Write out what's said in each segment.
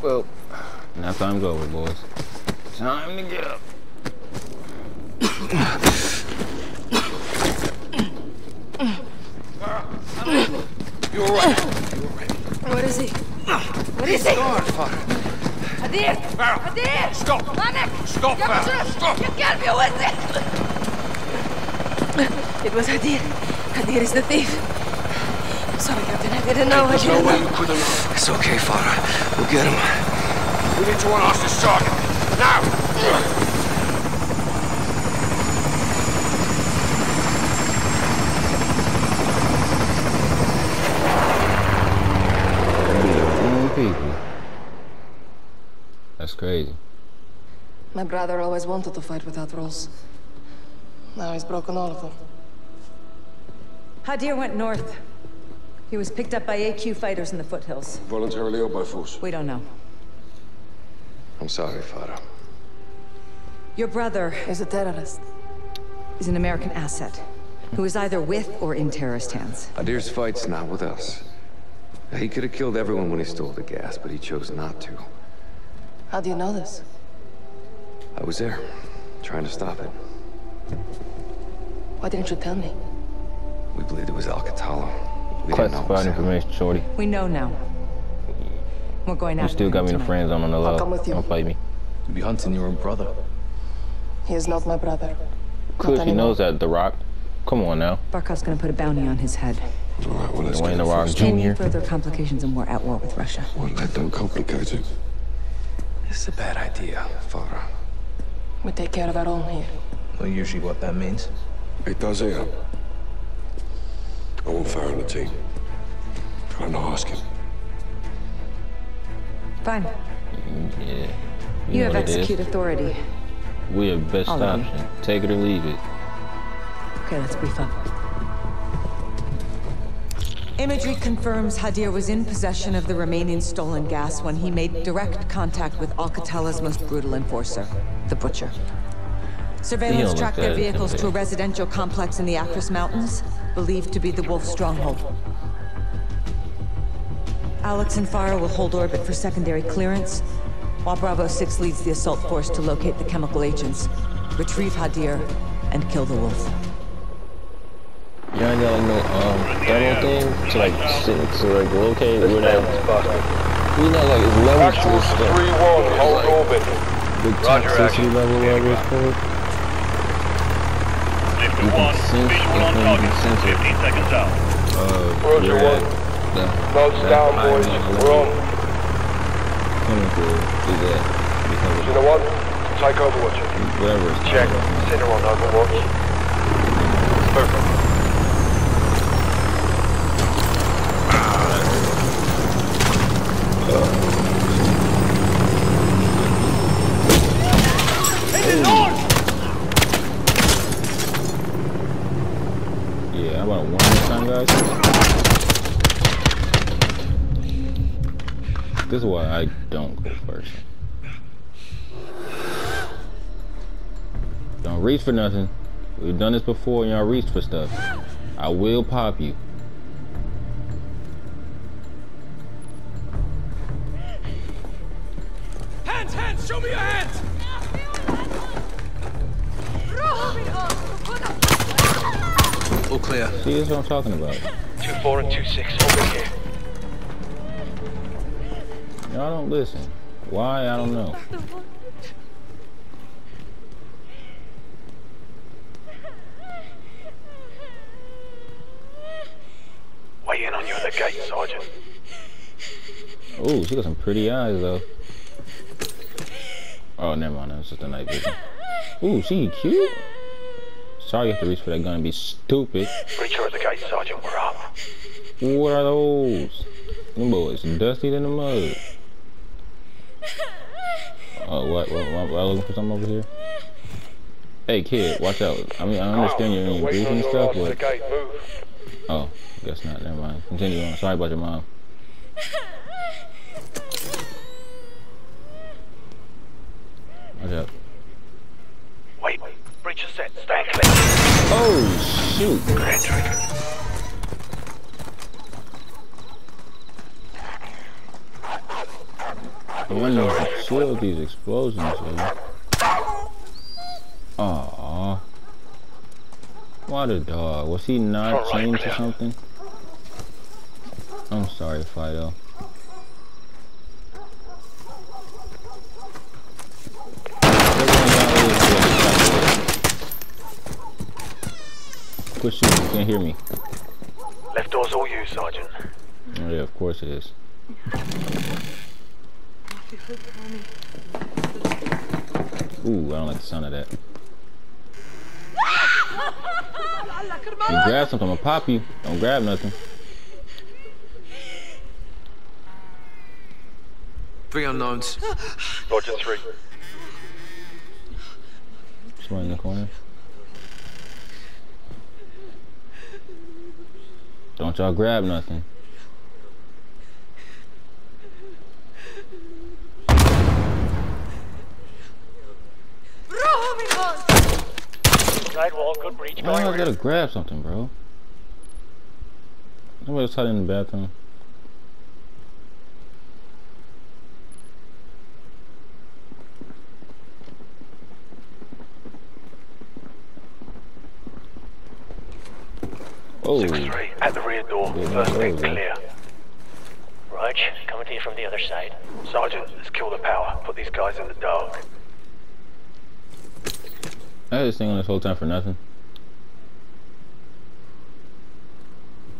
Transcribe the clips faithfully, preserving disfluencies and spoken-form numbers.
Well, now time's over, boys. Time to get up. You're right. You're right. What is he? What is he? Hadir! Hadir! Stop! Manek! Stop! Stop! You can't be with it! It was Hadir. Hadir is the thief. I'm sorry, Captain. I didn't know. I didn't know. It's okay, Farah. We'll get him. We need to unhouse this target. Now! That's crazy. My brother always wanted to fight without rules. Now he's broken all of them. Hadir went north. He was picked up by A Q fighters in the foothills. Voluntarily or by force? We don't know. I'm sorry, Farah. Your brother is a terrorist. He's an American asset who is either with or in terrorist hands. Hadir's fight's not with us. He could have killed everyone when he stole the gas, but he chose not to. How do you know this? I was there, trying to stop it. Why didn't you tell me? We believed it was Al-Qatala. We didn't know. Classified information, shorty. We know now. We're going out. You still got me the friend zone on the low. I'll come with you. Don't fight me. You'll be hunting your own brother. He is not my brother. Clearly knows that, The Rock. Come on now. Barkov's gonna put a bounty on his head. All right, well, let's Dwayne The Rock Junior Any further complications and we're at war with Russia. Well, let them complicate it. This is a bad idea, Farah. We take care of our own here. Well, usually what that means. It does here. I want Farah on the team. Trying to ask him. Fine. Yeah. You, you have execute authority. We have best All option. Take it or leave it. Okay, let's brief up. Imagery confirms Hadir was in possession of the remaining stolen gas when he made direct contact with Al-Qatala's most brutal enforcer, the Butcher. Surveillance tracked their vehicles to a residential complex in the Akris Mountains, believed to be the Wolf's stronghold. Alex and Farah will hold orbit for secondary clearance, while Bravo six leads the assault force to locate the chemical agents, retrieve Hadir, and kill the Wolf. Y'all ain't got like no um ammo thing to like sit to like locate where that we know like it's level two stuff. Three one, hold orbit. The toxicity level level is for. You can sense and you can sense it. Uh, Roger one. Boats down, boys. We're on. Coming through. Do that. You know what? Take Overwatch. Whatever. Check. Center on Overwatch. Perfect. Yeah, I want to one time, guys. This is why I don't go first. Don't reach for nothing. We've done this before, and y'all reached for stuff. I will pop you. Hands, hands, show me your hands! All clear. See, that's what I'm talking about. two four and two six, over here. Y'all don't listen. Why? I don't know. Weigh in on you at the gate, Sergeant. Ooh, she got some pretty eyes, though. Oh, never mind. That's just a night vision. Ooh, she cute. Sorry you have to reach for that gun and be stupid. Reach her at the gate, Sergeant. We're up. What are those? Them boys dusty than the mud. Oh, what? What? Am I looking for something over here? Hey, kid, watch out. I mean, I understand you're in vision and stuff, but... Oh, guess not. Never mind. Continue on. Sorry about your mom. Watch out. Wait, wait. Breach is set. Stand clear. Oh, shoot. Grand trigger. I wasn't to conceal these explosions, dude. Aww. What a dog. Was he not chained to something? I'm sorry, Fido. Push you, you can't hear me. Left door's all you, Sergeant. Oh yeah, of course it is. Ooh, I don't like the sound of that. You grab something, I'm gonna pop you. Don't grab nothing. Three unknowns. Roger, three. Somebody in the corner. Don't y'all grab nothing. Sidewall, good reach. Why do I gotta grab something, bro? Nobody's hiding in the bathroom. Oh. six three, at the rear door. First thing clear. Rog, coming to you from the other side. Sergeant, let's kill the power. Put these guys in the dark. I had this thing on this whole time for nothing.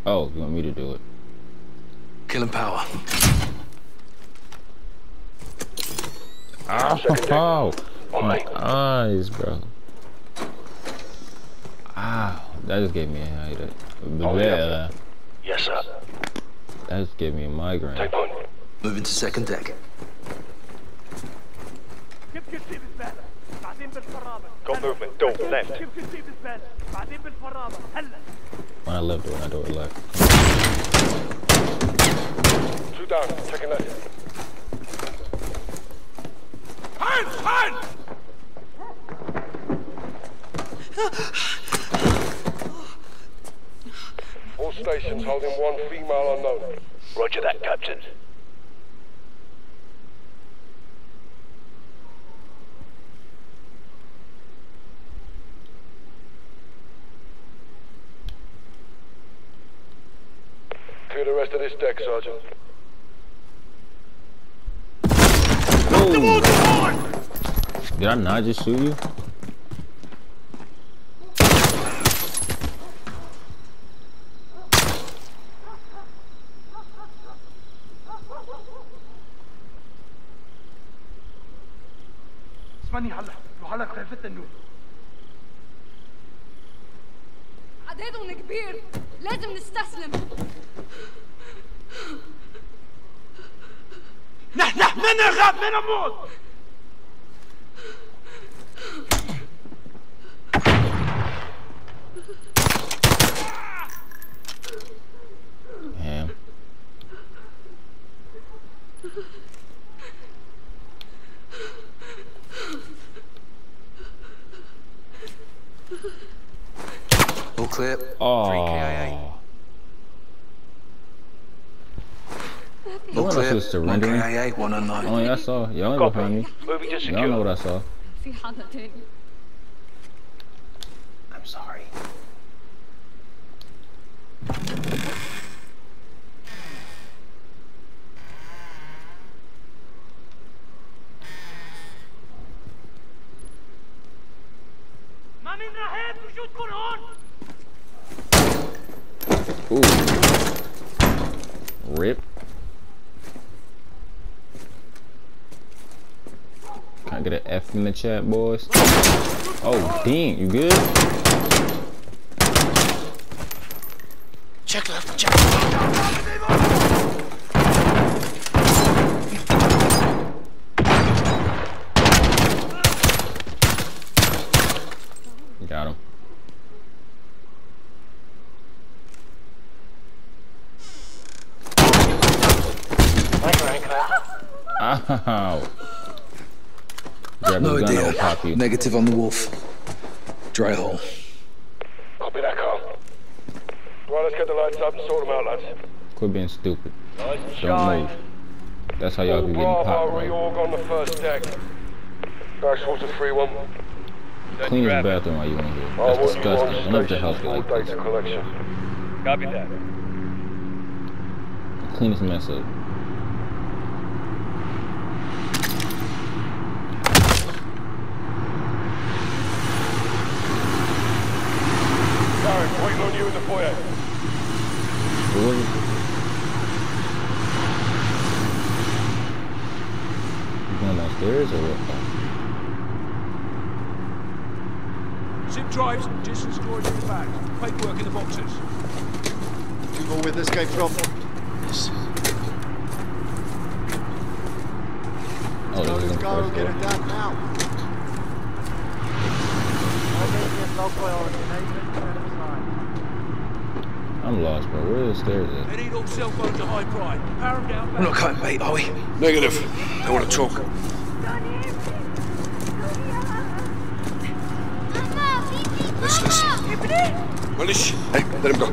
Oh, you want me to do it? Killing power. Ow! Oh, oh, my eyes, bro. Ow. That just gave me a oh, yeah. Yes, sir. That just gave me a migraine. Take point. Moving to second deck. Got movement. Door left. When I left, when I door left. Two down. Taking that. Hands! Hands! All stations holding one female unknown. Roger that, Captain. Clear the rest of this deck, Sergeant. Ooh. Did I not just shoot you? عددهم كبير، لازم نستسلم. نحن ما نرغب ما نموت. Clip. Oh. No one else is surrendering. Only I saw. Y'all ain't behind me. Y'all know what I saw. I'm sorry. Ooh. Rip. Can I get an F in the chat, boys? Oh, dang, you good? Check left, check left. You got him. Ow. Grab no idea. Pop you. Negative on the wolf. Dry hole. Copy that, Carl. Right, let's get the lights up and sort them out, lads. Quit being stupid. Nice. Don't move. That's how y'all can get popped, right? On the first deck. Backwater three one. Clean the bathroom while you're in here. That's disgusting. I love your house like that. Copy that. Clean this mess up. Sorry, waiting on you in the foyer. What? Downstairs or what? Zip drives, distance storage in the back. Paperwork in the boxes. Do you know where this came from? Yes. Oh, that was the first get it done now. I'm lost, bro. Where are the stairs at? They need all cell phones at high pride. Power them down. We're not coming, mate, are we? Negative. I want to talk. Let's listen. Willish, hey, let him go.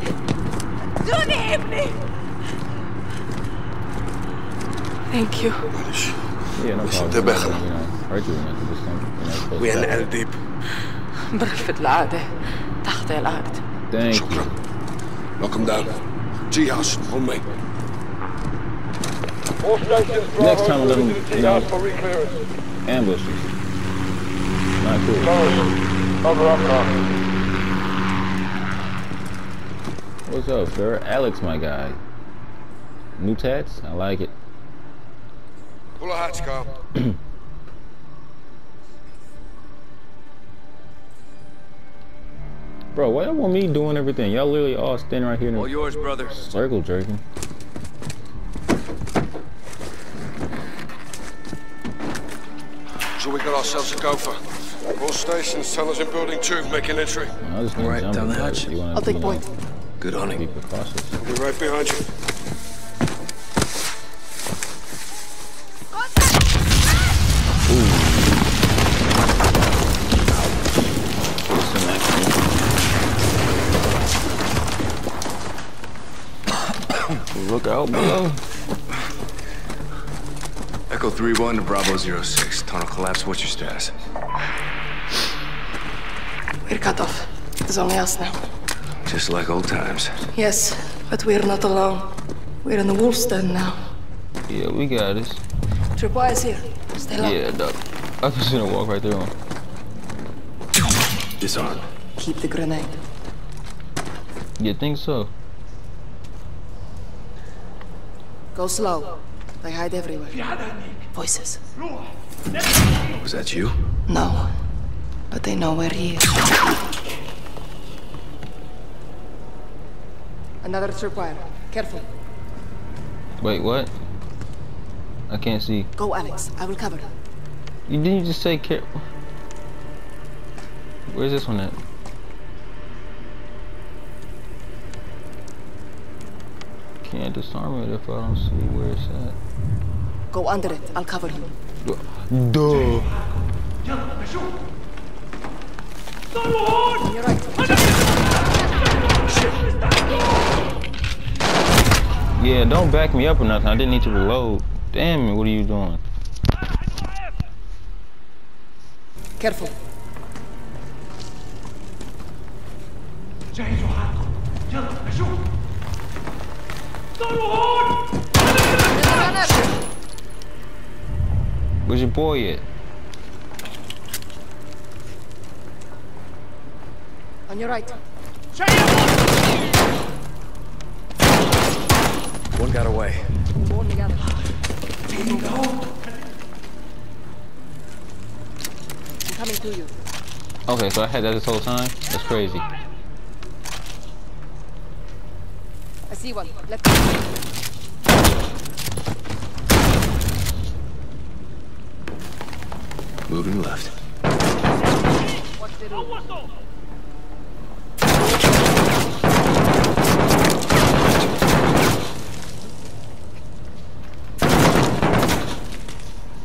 Thank you. Willish. Yeah, no problem. We are in deep. ضرفت العادة تحت الأرض. شكرا. Knock him down. Jihash, on me. Next time, let him, you know, ambush him. Not cool. What's up, sir? Alex, my guy. New tats? I like it. Pull a hatch, Carl. Bro, why y'all want me doing everything? Y'all literally all standing right here in all yours, brother. Circle jerking. So we got ourselves a gopher. All stations tell us in building two, making entry. No, all right, down the hatch. I'll take point. Good on him. Be I'll be right behind you. Ooh. Look out below. Echo three one to Bravo zero six. Tunnel collapse, what's your status? We're cut off. It's only us now. Just like old times. Yes, but we're not alone. We're in the wolf's den now. Yeah, we got this. Triple is here. Stay low. Yeah, dog. I was just gonna walk right through him. Disarm. Keep the grenade. You think so? Go slow. They hide everywhere. Voices. Was that you? No. But they know where he is. Another trip wire. Careful. Wait, what? I can't see. Go, Alex. I will cover. You didn't just say careful. Where's this one at? Can't disarm it if I don't see where it's at. Go under it. I'll cover you. Duh. You're right. Yeah, don't back me up or nothing. I didn't need to reload. Damn it, what are you doing? Careful. Where's your boy at? On your right. One got away. One together. I'm coming to you. Okay, so I had that this whole time? That's crazy. I see one. Let's go. Moving left.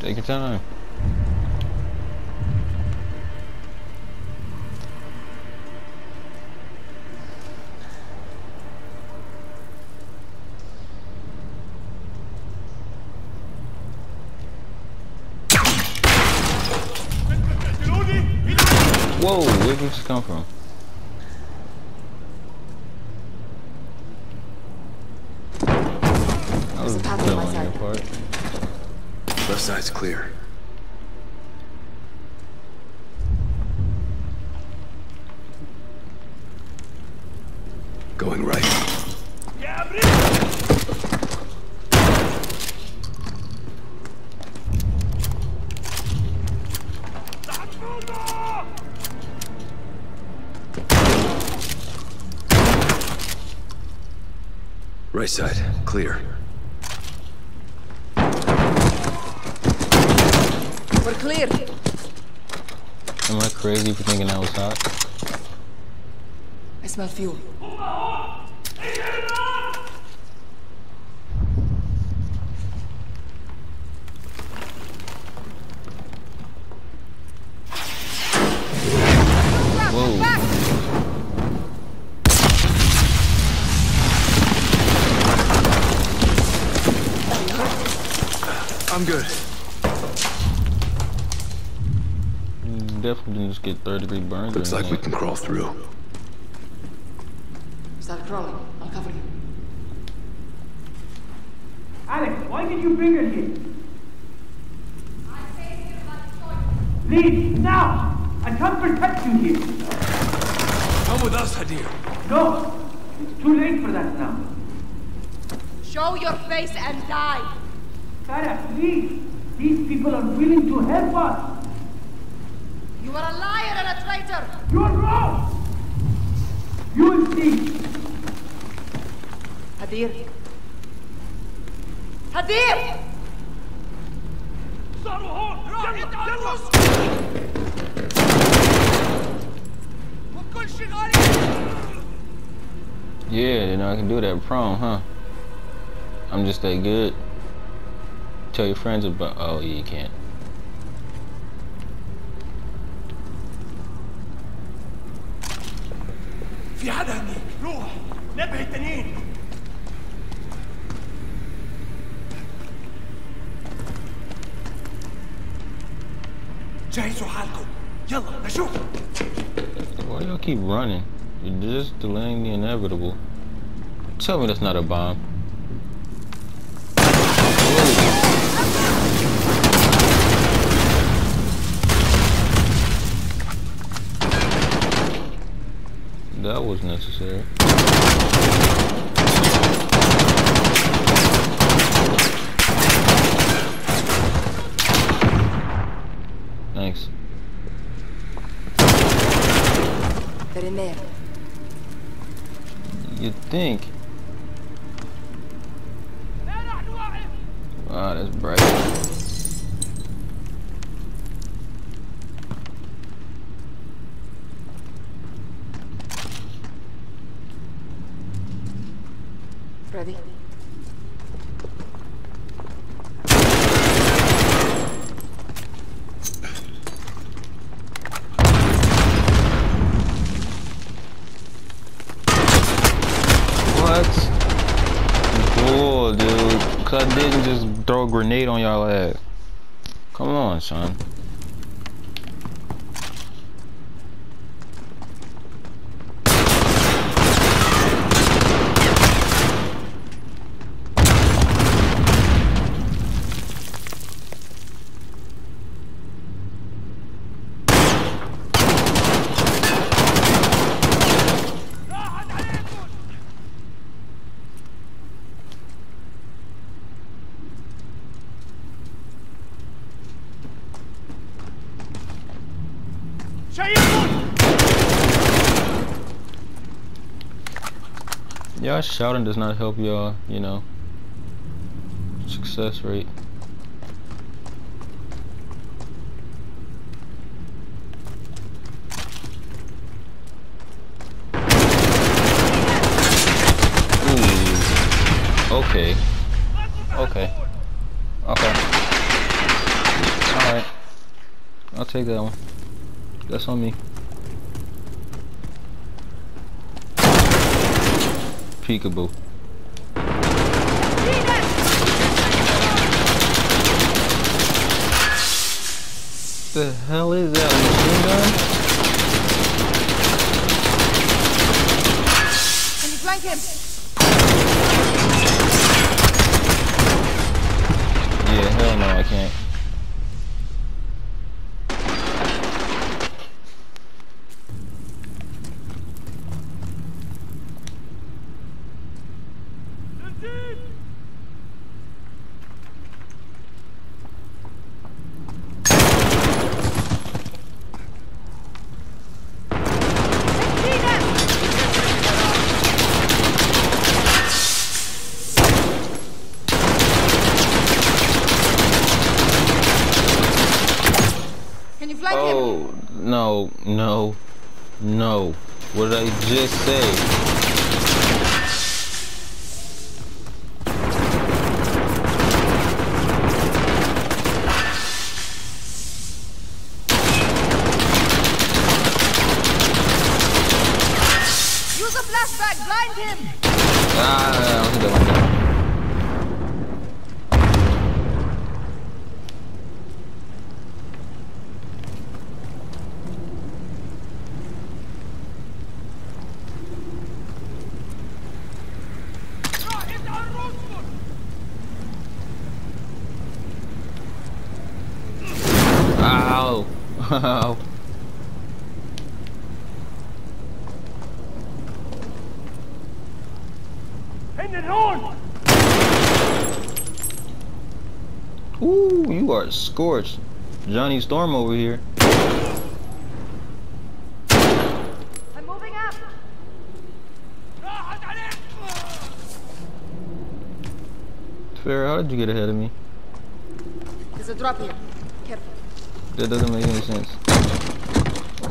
Take your time. Whoa, where did this come from? That was dumb on your part. Left side's clear. Going right. Right side, clear. We're clear. Am I crazy for thinking I was hot? I smell fuel. I'm good. Definitely didn't just get third degree burns. Looks like we can crawl through. Start crawling. I'll cover you. Alex, why did you bring her here? I saved you about the sword. Leave now! I can't protect you here. Come with us, Hadir. No, it's too late for that now. Show your face and die. Farah, please! These people are willing to help us! You are a liar and a traitor! You are wrong! You will see! Hadir! Hadir! Yeah, you know I can do that prom, huh? I'm just that good. Tell your friends about. Oh, yeah, you can't. في حدا هنيك، روح نبه التنين. جهزوا حالكم، يلا نشوف. Why do you keep running? You're just delaying the inevitable. Tell me that's not a bomb. That was necessary. Thanks. They're in there. You'd think. Wow, that's bright. Ready? What? Cool, dude. Cause I didn't just throw a grenade on y'all ass. Come on, son. Y'all shouting does not help y'all, you know, success rate. Ooh. Okay. Okay. Okay. Alright. I'll take that one. That's on me. Peekaboo. The hell is that machine gun? flank him. Yeah, hell no, I can't. No, no, what did I just say? Use a flashback, blind him! Ah, I'm done, I'm done. Wow. Ooh, you are scorched. Johnny Storm over here. I'm moving up. Farah, how did you get ahead of me? There's a drop here. Careful. That doesn't make any sense.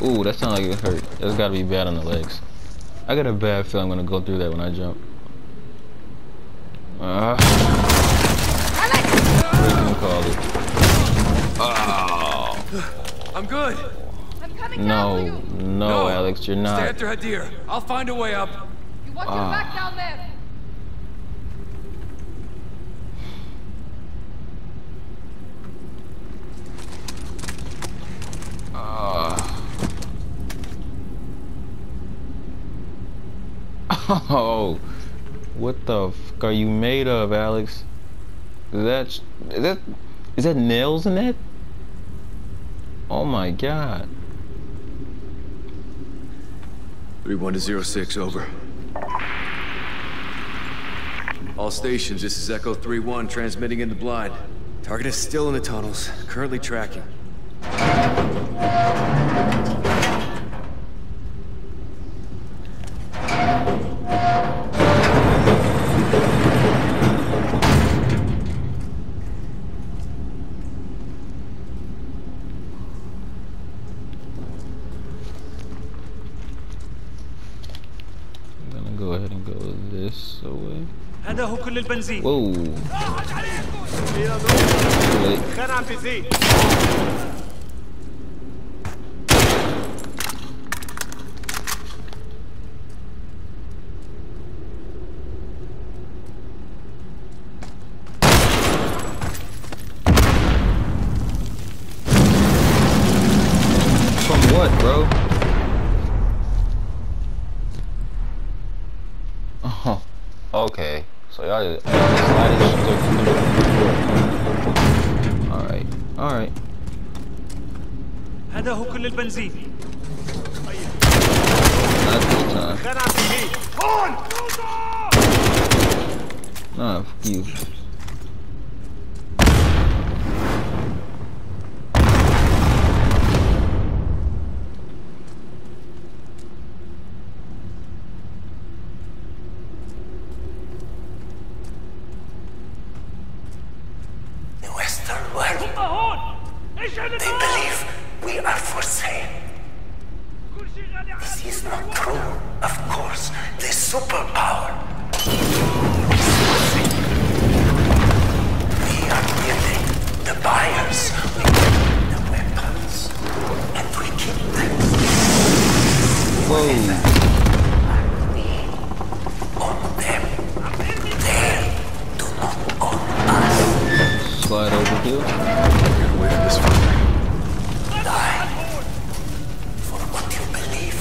Ooh, that sounds like it hurt. That's gotta be bad on the legs. I got a bad feeling I'm gonna go through that when I jump. Uh, what do you call it? Oh. I'm good. I'm coming down for you. No, no, Alex, you're not. Stay after Hadir. I'll find a way up. You want your back down there. Oh, what the f are you made of, Alex? Is that, is that, is that nails in it? Oh my God. three one to zero six, over. All stations, this is Echo three one, transmitting in the blind. Target is still in the tunnels, currently tracking. هذا هو كل البنزين. واو. خير عم تزيد. From what, bro? Oh. Okay. So y'all just alright, alright. هذا هو كل البنزين. Nah, fuck you. They believe we are for sale. This is not true, of course. This superpower is for sale. We are building the buyers. We build the weapons, and we keep them. Whoa. We own them. They do not own us. Slide over here. Die for what you believe.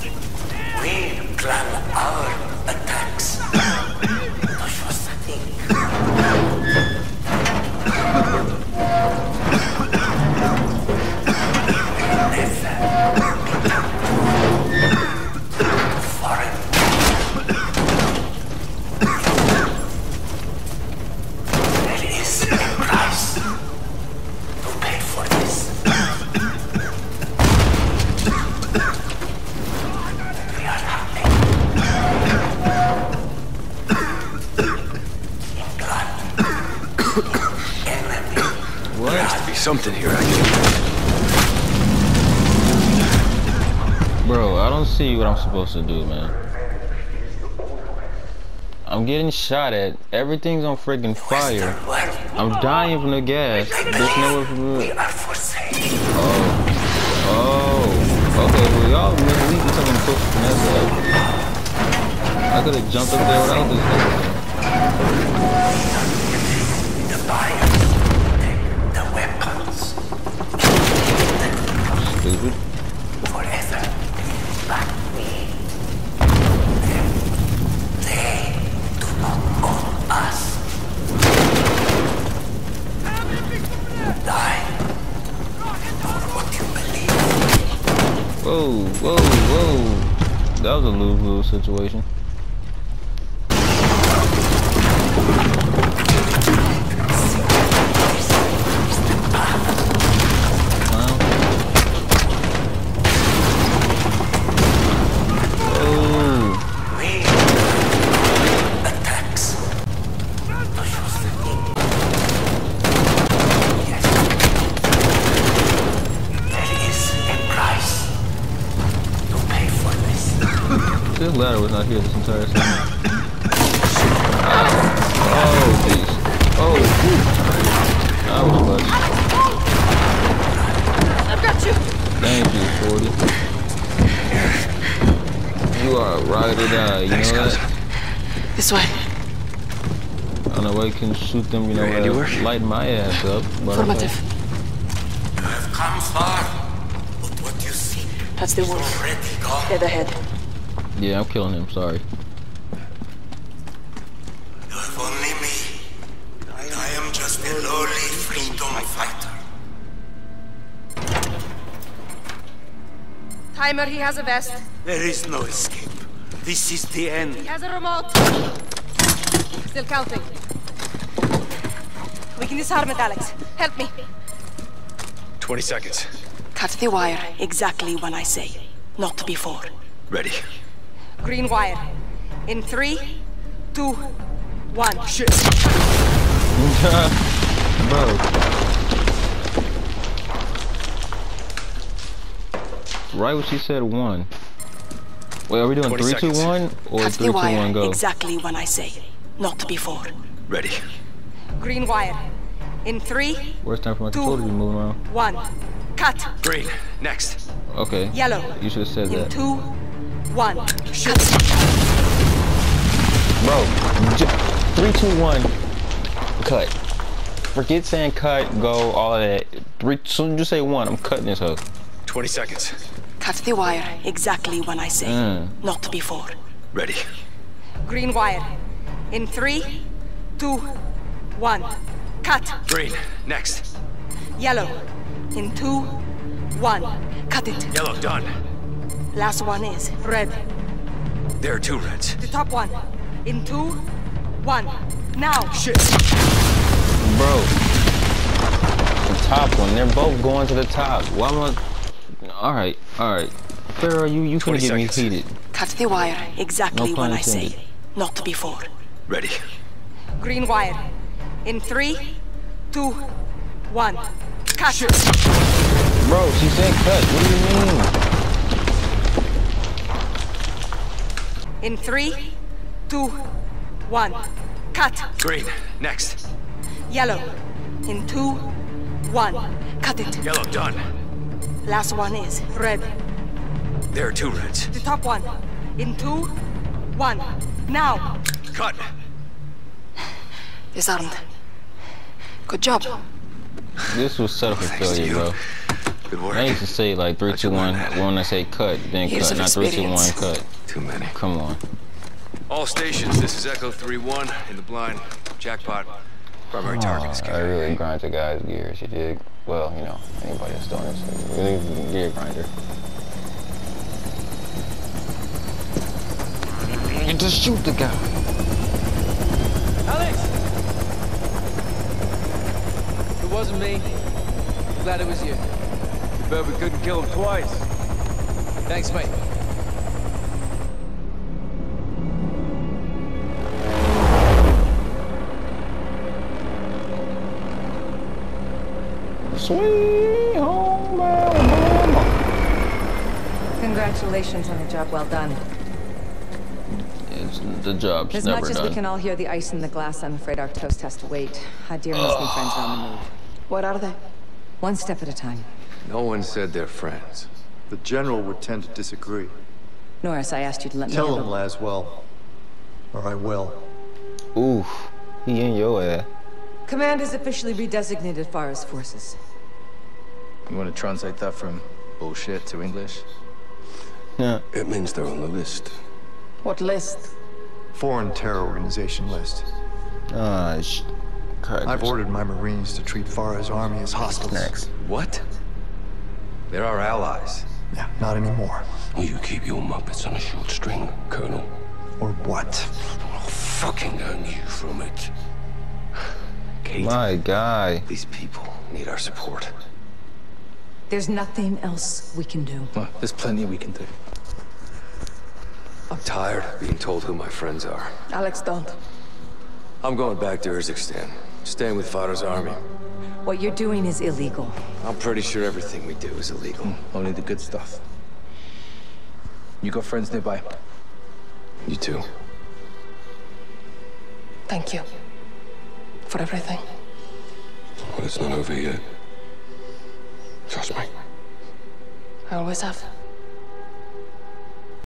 We plan our attacks. Something here, I can. Bro, I don't see what I'm supposed to do, man. I'm getting shot at. Everything's on friggin' fire. I'm dying from the gas. There's no way for me. Oh, oh. Okay, we all really need to something to push from that. I could have jumped up there without this. The fire. Stupid. Forever, but we, them, they do not own us. Die for what you believe. Whoa, whoa, whoa! That was a lose-lose situation. This ladder was not here this entire time. Oh, jeez. Oh, jeez. I was lucky. I've got you. Thank you, forty. You are a ride or die, you Thanks, know cousin. That? This way. I don't know why you can shoot them, you know, uh, light my ass up. Affirmative. You have come far, but what you see That's the wolf. Head ahead. Yeah, I'm killing him, sorry. You have only me. I am just a lowly freedom fighter. Timer, he has a vest. There is no escape. This is the end. He has a remote. Still counting. We can disarm it, Alex. Help me. twenty seconds. Cut the wire exactly when I say, not before. Ready. Green wire. In three, two, one. Shit. Bro. Right when she said one. Wait, are we doing three, seconds. two, one, or Cut three, the wire two, one, go? Exactly when I say, not before. Ready. Green wire. In three, Worst time for my two, controller to be moving around. one. Cut. Green. Next. Okay. Yellow. You should have said In that. two. One. Shoot. Bro, three, two, one. Cut. Forget saying cut, go, all of that. Three, soon as you say one, I'm cutting this hook. Twenty seconds. Cut the wire exactly when I say, mm. not before. Ready. Green wire. In three, two, one. Cut. Green. Next. Yellow. In two, one. Cut it. Yellow done. Last one is red. There are two reds. The top one. In two, one. Now. Shit. Bro. The top one. They're both going to the top. Why am I... All right. All right. Farah, you you can get me heated. Cut the wire exactly no when I say, not before. Ready. Green wire. In three, two, one. Cut. Shit. Bro, she said cut. What do you mean? In three, two, one. Cut. Green. Next. Yellow. In two, one. Cut it. Yellow done. Last one is red. There are two reds. The top one. In two, one. Now. Cut. Disarmed. Good job. This was set up for failure, bro. Good work. I used to say like three, two, one. When I say cut, then cut, not three, two, one, cut. Too many. Come on. All stations. This is Echo three one in the blind. Jackpot. Primary oh, target is I really grind your guys' gears. You dig? Well, you know, anybody that's doing this, really gear grinder. You just shoot the guy. Alex! It wasn't me. I'm glad it was you. You bet we couldn't kill him twice. Thanks, mate. Sweet home Alabama. Congratulations on a job well done. The job's as never much as done. We can all hear the ice in the glass, I'm afraid our toast has to wait. Hadir and his new friends are on the move. What are they? One step at a time. No one said they're friends. The general would tend to disagree. Norris, I asked you to let Tell me Tell him, Laswell, or I will. Ooh, he in your ass. Command is officially redesignated Farah's forces. You want to translate that from bullshit to English? No. It means they're on the list. What list? Foreign terror organization list. Uh, sh I've ordered my Marines to treat Farah's army as hostiles. Next. What? They're our allies. Yeah, not anymore. Will you keep your Muppets on a short string, Colonel? Or what? I'll fucking earn you from it. Kate, my guy. These people need our support. There's nothing else we can do. Well, there's plenty we can do. I'm tired of being told who my friends are. Alex, don't. I'm going back to Urzikstan, staying with Farah's army. What you're doing is illegal. I'm pretty sure everything we do is illegal. Mm, only the good stuff. You got friends nearby. You too. Thank you. For everything. Well, it's not over yet. Trust me. I always have.